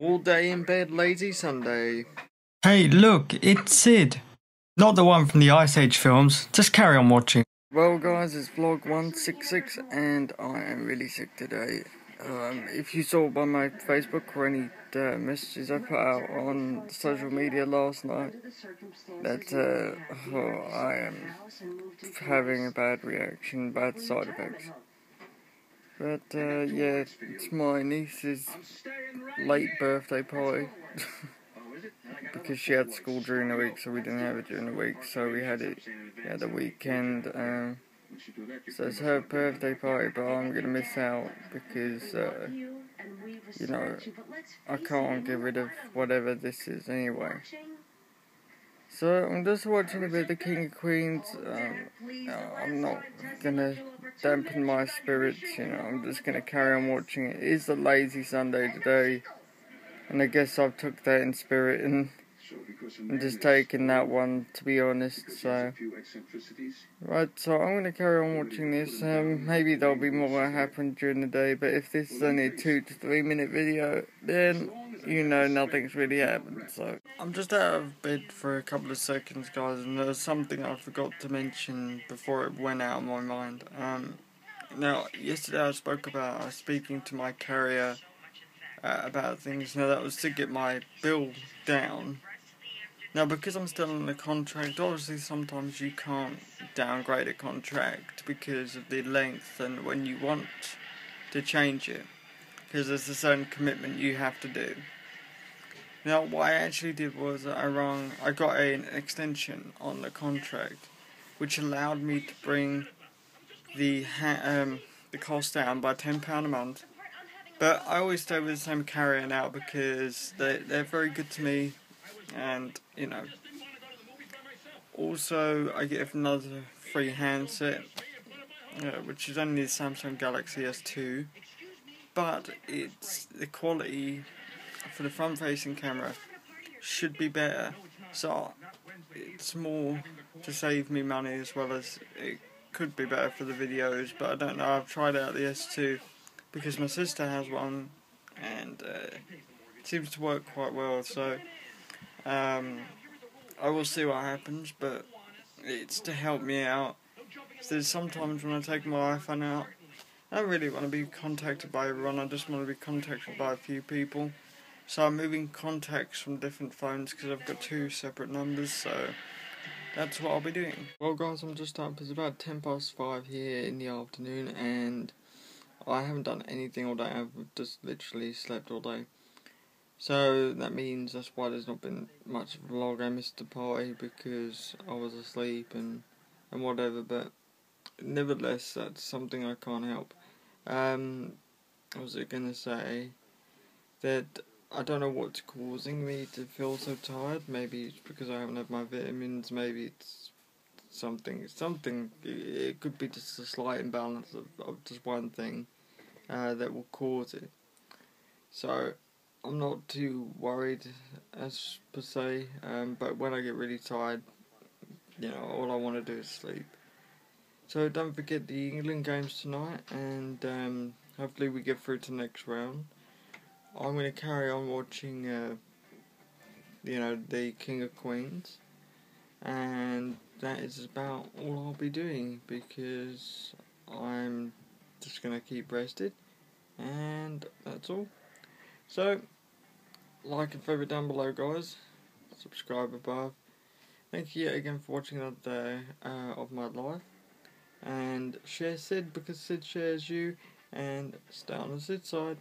All day in bed, lazy Sunday. Hey, look, it's Sid. Not the one from the Ice Age films. Just carry on watching. Well, guys, it's vlog 166, and I am really sick today. If you saw by my Facebook or any messages I put out on social media last night, that I am having a bad reaction, bad side effects. But yeah, it's my niece's late birthday party. Because she had school during the week, so we didn't have it during the week, so we had it at the weekend. So it's her birthday party, but I'm going to miss out because, you know, I can't get rid of whatever this is anyway. So I'm just watching a bit of the King of Queens. I'm not going to dampen my spirits, you know, I'm just going to carry on watching it. It is a lazy Sunday today. And I guess I've took that in spirit and just taken that one, to be honest, so... Right, so I'm going to carry on watching this. Maybe there'll be more that happen during the day, but if this is only a 2 to 3 minute video, then, you know, nothing's really happened, so... I'm just out of bed for a couple of seconds, guys, and there's something I forgot to mention before it went out of my mind. Now, yesterday I spoke about speaking to my carrier... about things. Now that was to get my bill down. Now because I'm still on the contract, obviously sometimes you can't downgrade a contract because of the length and when you want to change it, because there's a certain commitment you have to do. Now what I actually did was I got an extension on the contract, which allowed me to bring the cost down by £10 a month. But I always stay with the same carrier now because they're very good to me, and, you know, also I get another free handset, which is only the Samsung Galaxy S2, but it's the quality for the front facing camera should be better, so it's more to save me money as well as it could be better for the videos, but I don't know, I've tried out the S2. Because my sister has one, and it seems to work quite well, so I will see what happens, but it's to help me out. So there's sometimes when I take my iPhone out, I don't really want to be contacted by everyone, I just want to be contacted by a few people. So I'm moving contacts from different phones because I've got two separate numbers, so that's what I'll be doing. Well guys, I'm just up, it's about 5:10 here in the afternoon, and... I haven't done anything all day, I've just literally slept all day. So that means that's why there's not been much of a vlog. I missed the party because I was asleep and whatever, but nevertheless that's something I can't help. What was I gonna say? That I don't know what's causing me to feel so tired. Maybe it's because I haven't had my vitamins, maybe it's something, it could be just a slight imbalance of just one thing that will cause it. So I'm not too worried as per se, but when I get really tired, you know, all I want to do is sleep. So don't forget the England games tonight, and hopefully we get through to the next round. I'm going to carry on watching, you know, the King of Queens, and that is about all I'll be doing because I'm just going to keep rested, and that's all. So, like and favourite down below guys, subscribe above. Thank you yet again for watching another day of my life, and share Sid because Sid shares you, and stay on the Sid side.